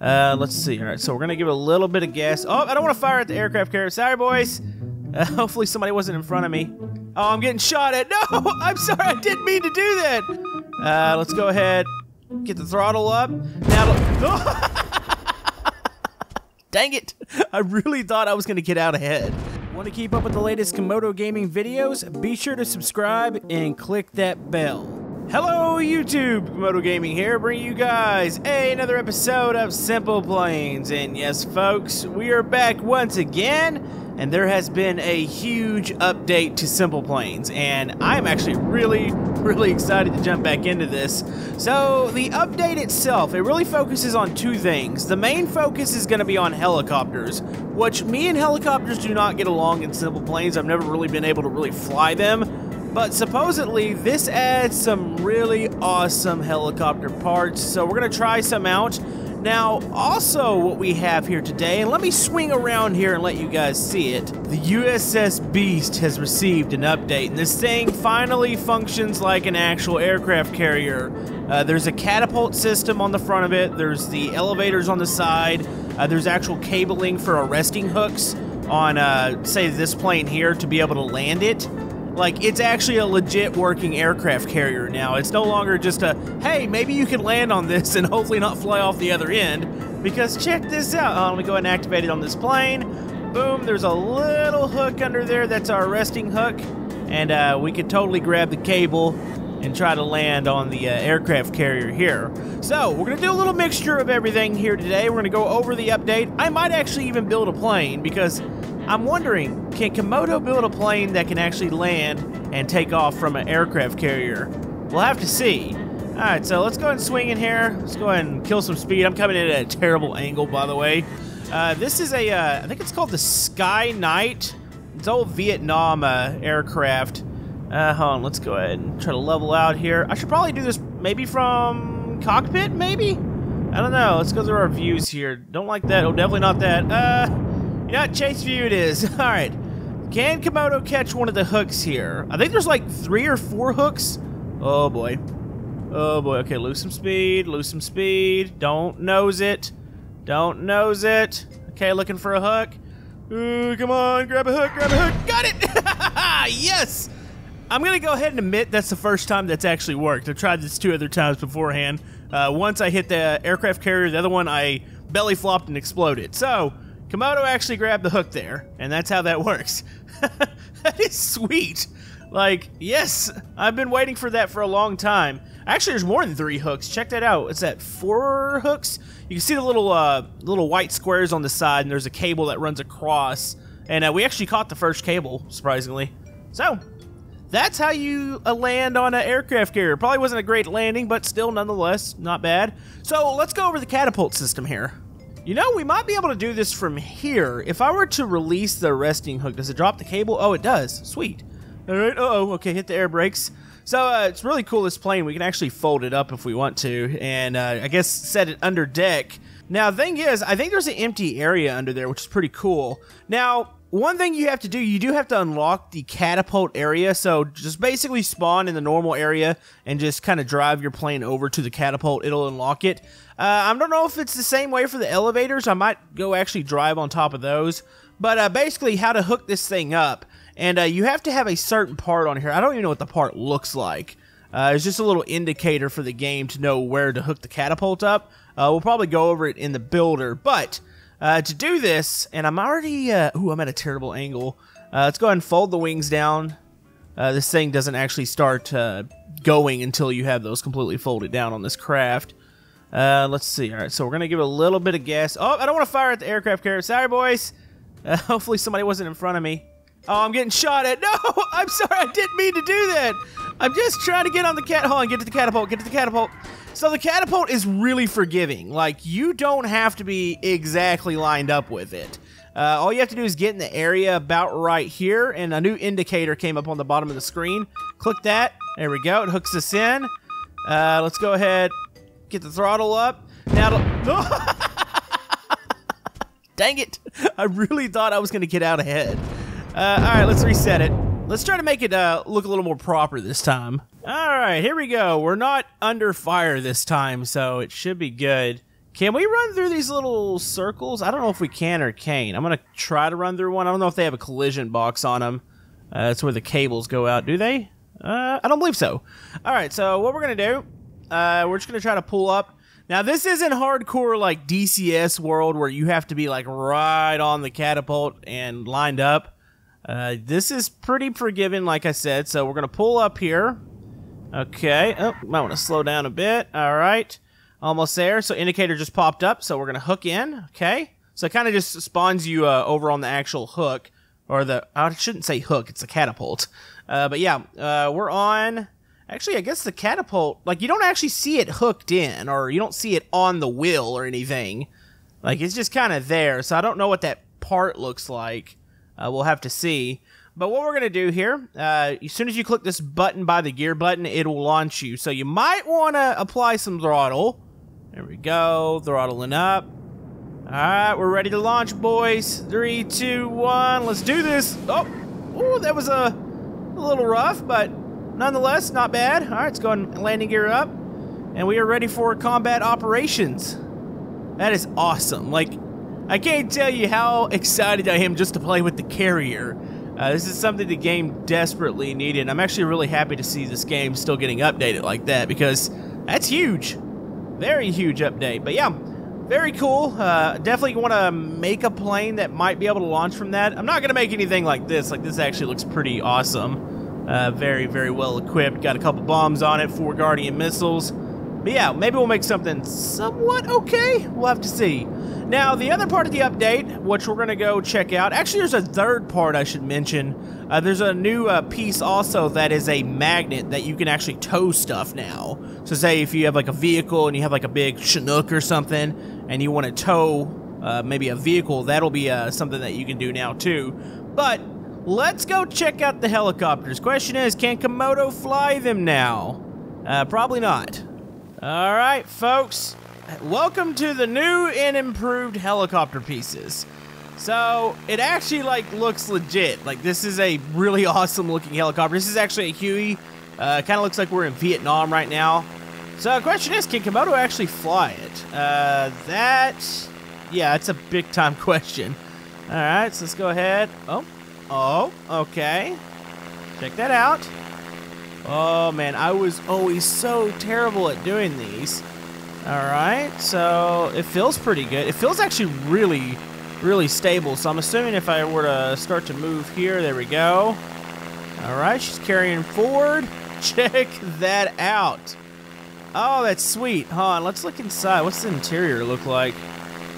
Let's see. All right, so we're gonna give it a little bit of gas. Oh, I don't want to fire at the aircraft carrier. Sorry, boys. Hopefully somebody wasn't in front of me. Oh, I'm getting shot at. No, I'm sorry. I didn't mean to do that. Let's go ahead. Get the throttle up. Now. Oh! Dang it. I really thought I was gonna get out ahead. Want to keep up with the latest Camodo Gaming videos? Be sure to subscribe and click that bell. Hello YouTube, Camodo Gaming here, bringing you guys another episode of Simple Planes. And yes folks, we are back once again, and there has been a huge update to Simple Planes, and I'm actually really excited to jump back into this. So the update itself, it really focuses on two things. The main focus is going to be on helicopters, which me and helicopters do not get along in Simple Planes. I've never really been able to really fly them. But supposedly, this adds some really awesome helicopter parts, so we're going to try some out. Now, also what we have here today, and let me swing around here and let you guys see it. The USS Beast has received an update, and this thing finally functions like an actual aircraft carrier. There's a catapult system on the front of it, there's the elevators on the side, there's actual cabling for arresting hooks on, say, this plane here to be able to land it. Like, it's actually a legit working aircraft carrier now. It's no longer just a, hey, maybe you can land on this and hopefully not fly off the other end. Because check this out. I'm gonna go ahead and activate it on this plane. Boom, there's a little hook under there. That's our resting hook. And we could totally grab the cable and try to land on the aircraft carrier here. So we're gonna do a little mixture of everything here today. We're gonna go over the update. I might actually even build a plane because I'm wondering, can Camodo build a plane that can actually land and take off from an aircraft carrier? We'll have to see. All right, so let's go ahead and swing in here. Let's go ahead and kill some speed. I'm coming in at a terrible angle, by the way. This is a, I think it's called the Sky Knight. It's old Vietnam aircraft. Hold on, let's go ahead and try to level out here. I should probably do this maybe from cockpit, maybe? I don't know. Let's go through our views here. Don't like that. Oh, definitely not that. You know what? Chase view it is. All right. Can Camodo catch one of the hooks here? I think there's like 3 or 4 hooks. Oh, boy. Oh, boy. Okay, lose some speed. Lose some speed. Don't nose it. Don't nose it. Okay, looking for a hook. Ooh, come on. Grab a hook. Grab a hook. Got it. Yes. I'm going to go ahead and admit that's the first time that's actually worked. I've tried this 2 other times beforehand. Once I hit the aircraft carrier, the other one I belly flopped and exploded. So Camodo actually grabbed the hook there, and that's how that works. That is sweet. Like, yes, I've been waiting for that for a long time. Actually, there's more than 3 hooks. Check that out. It's at 4 hooks. You can see the little white squares on the side, and there's a cable that runs across. And we actually caught the first cable, surprisingly. So that's how you land on an aircraft carrier. Probably wasn't a great landing, but still, nonetheless, not bad. So let's go over the catapult system here. You know, we might be able to do this from here. If I were to release the arresting hook, does it drop the cable? Oh, it does. Sweet. All right. Uh-oh. Okay, hit the air brakes. So it's really cool, this plane. We can actually fold it up if we want to, and I guess set it under deck. Now, the thing is, I think there's an empty area under there, which is pretty cool. Now, one thing you have to do, you do have to unlock the catapult area. So just basically spawn in the normal area and just kind of drive your plane over to the catapult. It'll unlock it. I don't know if it's the same way for the elevators. I might go actually drive on top of those. But basically how to hook this thing up. And you have to have a certain part on here. I don't even know what the part looks like. It's just a little indicator for the game to know where to hook the catapult up. We'll probably go over it in the builder. But to do this, and I'm already, ooh, I'm at a terrible angle. Let's go ahead and fold the wings down. This thing doesn't actually start going until you have those completely folded down on this craft. Let's see. All right, so we're going to give it a little bit of gas. Oh, I don't want to fire at the aircraft carrier. Sorry, boys. Hopefully somebody wasn't in front of me. Oh, I'm getting shot at. No, I'm sorry. I didn't mean to do that. I'm just trying to get on the hold on, get to the catapult. Get to the catapult. So the catapult is really forgiving. Like, you don't have to be exactly lined up with it. All you have to do is get in the area about right here, and a new indicator came up on the bottom of the screen. Click that. There we go. It hooks us in. Let's go ahead. Get the throttle up. Now, oh! Dang it. I really thought I was going to get out ahead. All right, let's reset it. Let's try to make it look a little more proper this time. All right, here we go. We're not under fire this time, so it should be good. Can we run through these little circles? I don't know if we can or can't. I'm going to try to run through one. I don't know if they have a collision box on them. That's where the cables go out. Do they? I don't believe so. All right, so what we're going to do, we're just going to try to pull up. Now, this isn't hardcore like DCS world where you have to be like right on the catapult and lined up. This is pretty forgiving, like I said, so we're going to pull up here. Okay. Oh, might want to slow down a bit. All right. Almost there, so indicator just popped up, so we're going to hook in, okay? So it kind of just spawns you over on the actual hook, or the, I shouldn't say hook, it's a catapult. But yeah, we're on, actually I guess the catapult, like you don't actually see it hooked in, or you don't see it on the wheel or anything. Like it's just kind of there, so I don't know what that part looks like. We'll have to see. But what we're going to do here, as soon as you click this button by the gear button, it will launch you. So you might want to apply some throttle. There we go, throttling up. All right, we're ready to launch, boys. 3, 2, 1, let's do this. Oh, ooh, that was a little rough, but nonetheless, not bad. All right, let's go ahead and landing gear up. And we are ready for combat operations. That is awesome. Like, I can't tell you how excited I am just to play with the carrier. This is something the game desperately needed. I'm actually really happy to see this game still getting updated like that, because that's huge. Very huge update, but yeah, very cool. Definitely want to make a plane that might be able to launch from that. I'm not going to make anything like this. Like, this actually looks pretty awesome. Very, very well equipped. Got a couple bombs on it, 4 Guardian missiles. But yeah, maybe we'll make something somewhat okay. We'll have to see. Now, the other part of the update, which we're going to go check out. Actually, there's a third part I should mention. There's a new piece also that is a magnet that you can actually tow stuff now. So say if you have like a vehicle and you have like a big Chinook or something and you want to tow maybe a vehicle, that'll be something that you can do now too. But let's go check out the helicopters. Question is, can Camodo fly them now? Probably not. All right, folks, welcome to the new and improved helicopter pieces. So it actually like looks legit. Like this is a really awesome looking helicopter. This is actually a Huey. Kind of looks like we're in Vietnam right now. So the question is, can Camodo actually fly it? Yeah, it's a big time question. All right, so let's go ahead. Oh, okay. Check that out. Oh man, I was always so terrible at doing these. Alright, so it feels pretty good. It feels actually really, really stable. So I'm assuming if I were to start to move here, there we go. Alright, she's carrying forward. Check that out. Oh, that's sweet. Hold on, let's look inside. What's the interior look like?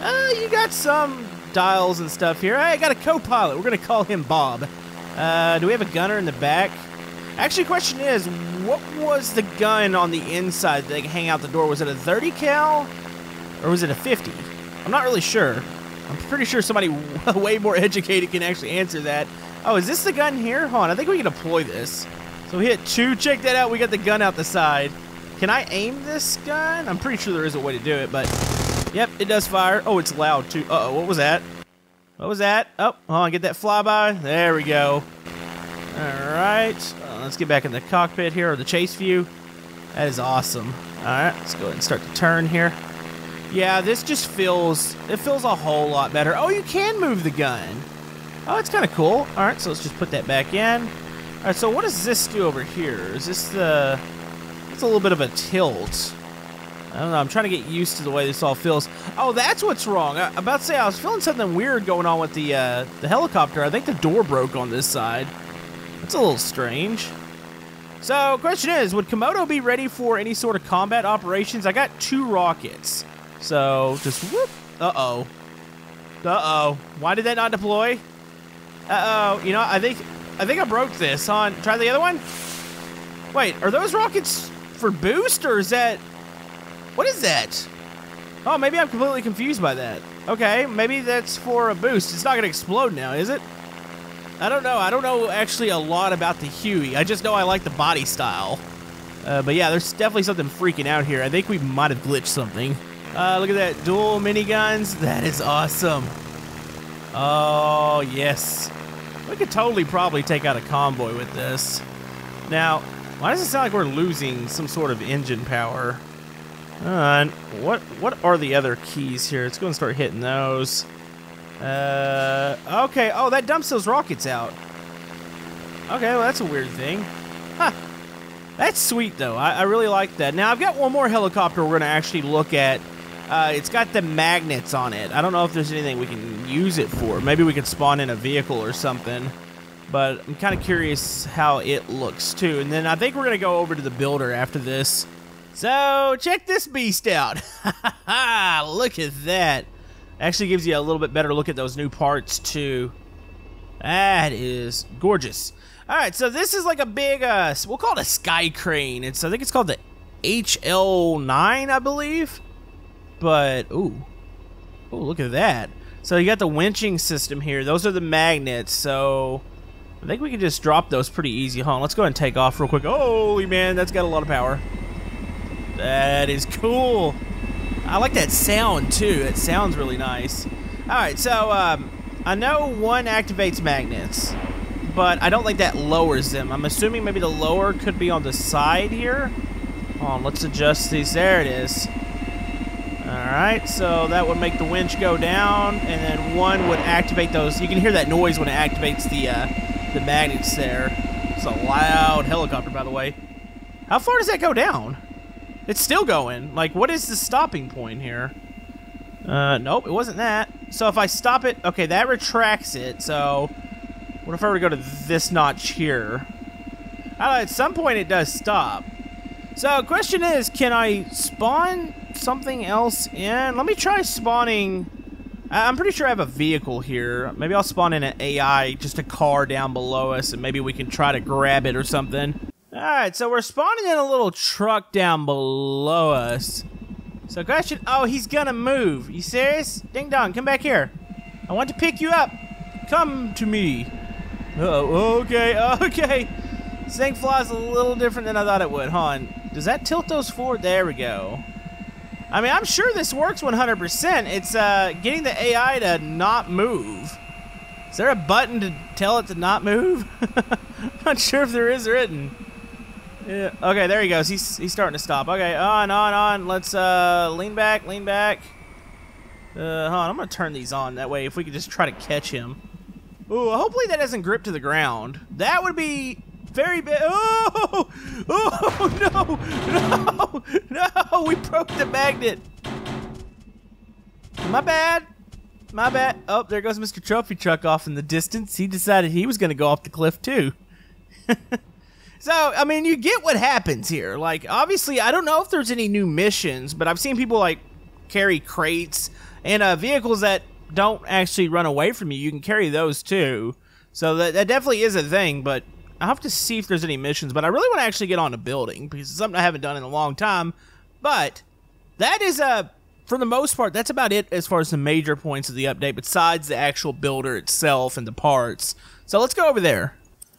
You got some dials and stuff here. Hey, I got a co-pilot. We're going to call him Bob. Do we have a gunner in the back? Actually, question is, what was the gun on the inside that they hang out the door? Was it a 30 cal or was it a 50? I'm not really sure. I'm pretty sure somebody way more educated can actually answer that. Oh, is this the gun here? Hold on, I think we can deploy this. So we hit 2, check that out. We got the gun out the side. Can I aim this gun? I'm pretty sure there is a way to do it, but yep, it does fire. Oh, it's loud too. Uh-oh, what was that? What was that? Oh, hold on, get that flyby. There we go. All right. Let's get back in the cockpit here, or the chase view. That is awesome. All right, let's go ahead and start the turn here. Yeah, this just feels, it feels a whole lot better. Oh, you can move the gun. Oh, it's kind of cool. All right, so let's just put that back in. All right, so what does this do over here? Is this the, it's a little bit of a tilt. I don't know, I'm trying to get used to the way this all feels. Oh, that's what's wrong. I about to say, I was feeling something weird going on with the helicopter. I think the door broke on this side. That's a little strange. So, question is, would Camodo be ready for any sort of combat operations? I got 2 rockets. So, just whoop. Uh-oh. Uh-oh. Why did that not deploy? Uh-oh. You know, I think I broke this. Hold on. Try the other one. Wait, are those rockets for boost, or is that... What is that? Oh, maybe I'm completely confused by that. Okay, maybe that's for a boost. It's not going to explode now, is it? I don't know. I don't know actually a lot about the Huey. I just know I like the body style. But yeah, there's definitely something freaking out here. I think we might have glitched something. Look at that. Dual miniguns. That is awesome. Oh, yes. We could totally probably take out a convoy with this. Now, why does it sound like we're losing some sort of engine power? And what are the other keys here? Let's go and start hitting those. Okay. Oh, that dumps those rockets out. Okay, well, that's a weird thing. Huh. That's sweet, though. I really like that. Now, I've got one more helicopter we're going to actually look at. It's got the magnets on it. I don't know if there's anything we can use it for. Maybe we could spawn in a vehicle or something. But I'm kind of curious how it looks, too. And then I think we're going to go over to the builder after this. So, check this beast out. Look at that. Actually gives you a little bit better look at those new parts, too. That is gorgeous. All right, so this is like a big, we'll call it a sky crane. I think it's called the HL9, I believe. But, ooh, look at that. So you got the winching system here. Those are the magnets, so I think we can just drop those pretty easy. Hold on, let's go ahead and take off real quick. Holy man, that's got a lot of power. That is cool. I like that sound, too. It sounds really nice. All right, so I know one activates magnets, but I don't think that lowers them. I'm assuming maybe the lower could be on the side here. Hold on, let's adjust these. There it is. All right, so that would make the winch go down, and then one would activate those. You can hear that noise when it activates the magnets there. It's a loud helicopter, by the way. How far does that go down? It's still going. Like, what is the stopping point here? Nope, it wasn't that. So if I stop it, okay, that retracts it, so... What if I were to go to this notch here? At some point it does stop. So question is, can I spawn something else in? Let me try spawning. I'm pretty sure I have a vehicle here. Maybe I'll spawn in an AI, just a car down below us, and maybe we can try to grab it or something. All right, so we're spawning in a little truck down below us. So question, oh, he's gonna move. You serious? Ding dong, come back here. I want to pick you up. Come to me. Uh-oh, okay. This thing flies a little different than I thought it would. Hon, does that tilt those forward? There we go. I mean, I'm sure this works 100%. It's getting the AI to not move. Is there a button to tell it to not move? Not sure if there is written. Yeah. Okay, there he goes. He's starting to stop. Okay, on. Let's lean back. Hon, I'm gonna turn these on. That way, if we could just try to catch him. Ooh, hopefully that doesn't grip to the ground. That would be very big. Oh, no, we broke the magnet. My bad. Oh, there goes Mr. Trophy Truck off in the distance. He decided he was going to go off the cliff, too. So, I mean, you get what happens here. Like, obviously, I don't know if there's any new missions, but I've seen people, like, carry crates and vehicles that don't actually run away from you. You can carry those too, so that definitely is a thing. But I'll have to see if there's any missions, but I really want to actually get on a building because it's something I haven't done in a long time. But that is for the most part, that's about it as far as the major points of the update besides the actual builder itself and the parts. So let's go over there.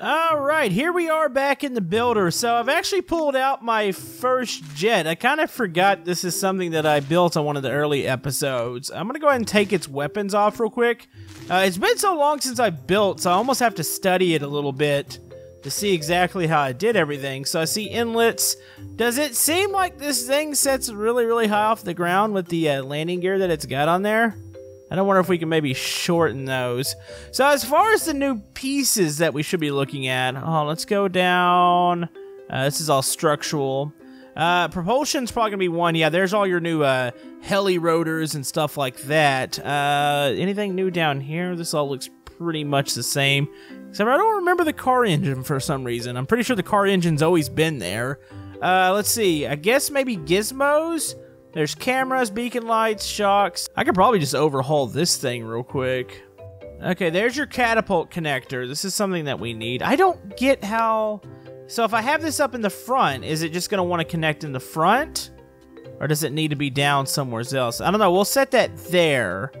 All right, here we are back in the builder. So I've actually pulled out my first jet. I kind of forgot this is something that I built on one of the early episodes. I'm going to go ahead and take its weapons off real quick. It's been so long since I built, so I almost have to study it a little bit to see exactly how I did everything. So I see inlets. Does it seem like this thing sets really, really high off the ground with the landing gear that it's got on there? I don't wonder if we can maybe shorten those. So as far as the new pieces that we should be looking at, let's go down. This is all structural. Propulsion's probably gonna be one. Yeah, there's all your new heli rotors and stuff like that. Anything new down here? This all looks pretty much the same. Except I don't remember the car engine for some reason. I'm pretty sure the car engine's always been there. Let's see. I guess maybe gizmos? There's cameras, beacon lights, shocks. I could probably just overhaul this thing real quick. Okay, there's your catapult connector. This is something that we need. I don't get how... So if I have this up in the front, is it just going to want to connect in the front? Or does it need to be down somewhere else? I don't know. We'll set that there.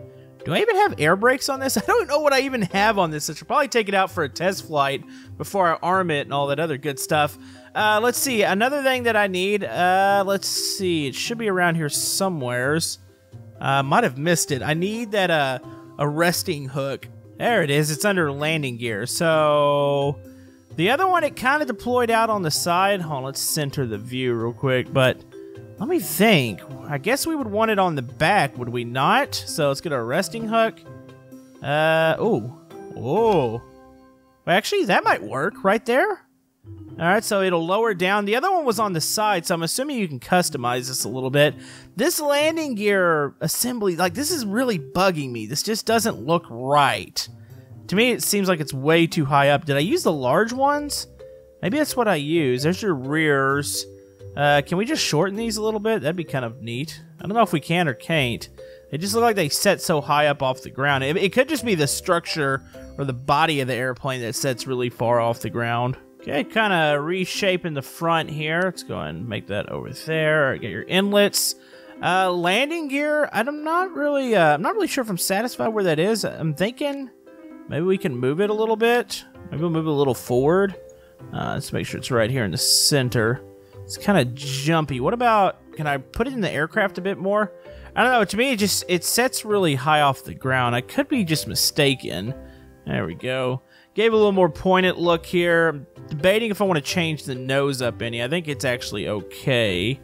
Do I even have air brakes on this? I don't know what I even have on this. I should probably take it out for a test flight before I arm it and all that other good stuff. Let's see. Another thing that I need. Let's see. It should be around here somewheres. Might have missed it. I need that arresting hook. There it is. It's under landing gear. So the other one, it kind of deployed out on the side. Hold on, let's center the view real quick. But Let me think. I guess we would want it on the back, would we not? So let's get our resting hook. Oh. Oh. Well, actually, that might work right there. Alright, so it'll lower down. The other one was on the side, so I'm assuming you can customize this a little bit. This landing gear assembly, like, this is really bugging me. This just doesn't look right. To me, it seems like it's way too high up. Did I use the large ones? Maybe that's what I use. There's your rears. Can we just shorten these a little bit? That'd be kind of neat. I don't know if we can or can't. They just look like they set so high up off the ground. It could just be the structure or the body of the airplane that sets really far off the ground. Okay, kind of reshaping the front here. Let's go ahead and make that over there. Get your inlets. Landing gear, I'm not really sure if I'm satisfied where that is. I'm thinking maybe we can move it a little bit. Maybe we'll move it a little forward. Let's make sure it's right here in the center. It's kind of jumpy. What about, can I put it in the aircraft a bit more? I don't know, to me it sets really high off the ground. I could be just mistaken. There we go. Gave a little more pointed look here. I'm debating if I want to change the nose up any. I think it's actually okay.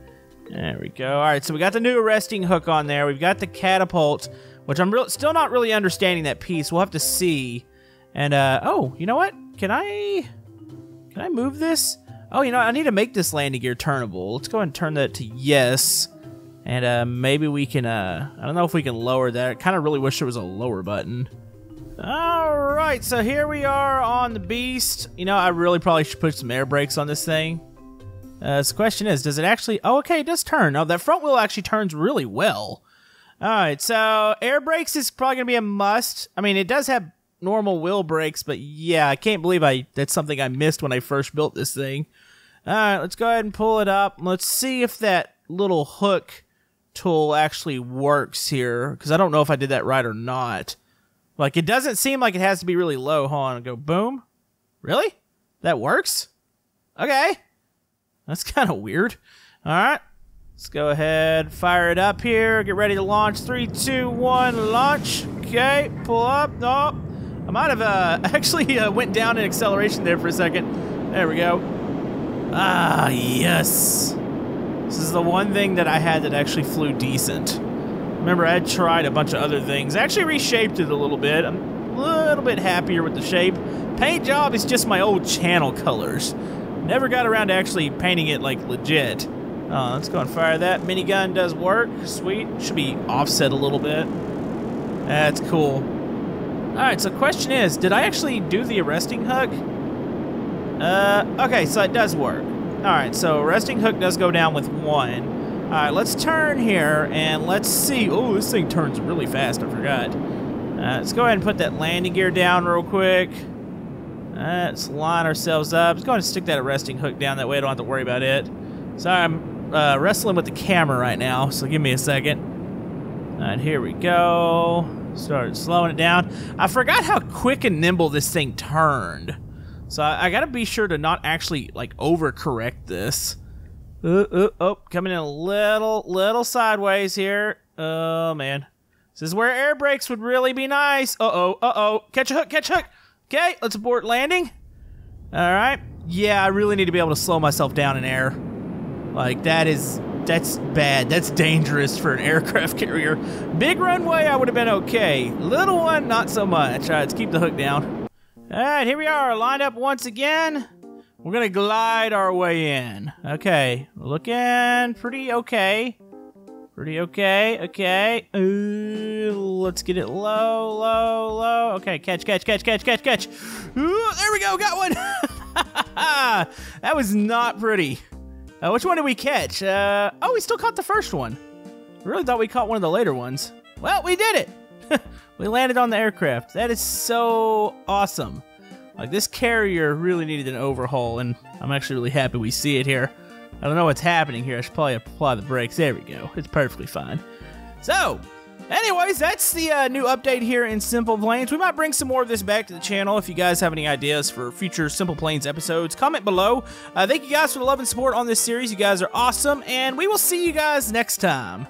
There we go. All right, so we got the new arresting hook on there. We've got the catapult, which I'm still not really understanding that piece. We'll have to see. And, oh, you know what? Can I move this? Oh, you know, I need to make this landing gear turnable. Let's go ahead and turn that to yes. And maybe we can, I don't know if we can lower that. I kind of really wish there was a lower button. Alright, so here we are on the Beast. You know, I really probably should put some air brakes on this thing. So the question is, does it actually... Oh, okay, it does turn. Oh, that front wheel actually turns really well. Alright, so air brakes is probably going to be a must. I mean, it does have normal wheel brakes, but yeah, I can't believe that's something I missed when I first built this thing. Alright, let's go ahead and pull it up. Let's see if that little hook tool actually works here, because I don't know if I did that right or not. Like, it doesn't seem like it has to be really low. Hold on, I'll go boom. Really? That works? Okay. That's kind of weird. All right. Let's go ahead, fire it up here. Get ready to launch. 3, 2, 1, launch. Okay, pull up. Oh, I might have actually went down in acceleration there for a second. There we go. Ah, yes. This is the one thing that I had that actually flew decent. Remember, I had tried a bunch of other things. I actually reshaped it a little bit. I'm a little bit happier with the shape. Paint job is just my old channel colors. Never got around to actually painting it, like, legit. Let's go and fire that. Minigun does work. Sweet. Should be offset a little bit. That's cool. All right, so question is, did I actually do the arresting hook? Okay, so it does work. All right, so arresting hook does go down with 1. All right, let's turn here and let's see. Oh, this thing turns really fast. I forgot. Let's go ahead and put that landing gear down real quick. Let's line ourselves up. Let's go ahead and stick that arresting hook down. That way I don't have to worry about it. Sorry, I'm wrestling with the camera right now, so give me a second. All right, here we go. Start slowing it down. I forgot how quick and nimble this thing turned. So I got to be sure to not actually, like, overcorrect this. Coming in a little sideways here. Oh, man. This is where air brakes would really be nice. Uh-oh, uh-oh. Catch a hook, catch a hook. Okay, let's abort landing. All right. Yeah, I really need to be able to slow myself down in air. Like, that's bad. That's dangerous for an aircraft carrier. Big runway, I would have been okay. Little one, not so much. All right, let's keep the hook down. All right, here we are, lined up once again. We're gonna glide our way in. Okay, looking pretty okay. Pretty okay, okay. Ooh, let's get it low, low, low. Okay, catch, catch, catch, catch, catch, catch. Ooh, there we go, got one. That was not pretty. Which one did we catch? Oh, we still caught the first one. I really thought we caught one of the later ones. Well, we did it. We landed on the aircraft. That is so awesome. Like, this carrier really needed an overhaul, and I'm actually really happy we see it here. I don't know what's happening here. I should probably apply the brakes. There we go. It's perfectly fine. So, anyways, that's the new update here in Simple Planes. We might bring some more of this back to the channel. If you guys have any ideas for future Simple Planes episodes, comment below. Thank you guys for the love and support on this series. You guys are awesome, and we will see you guys next time.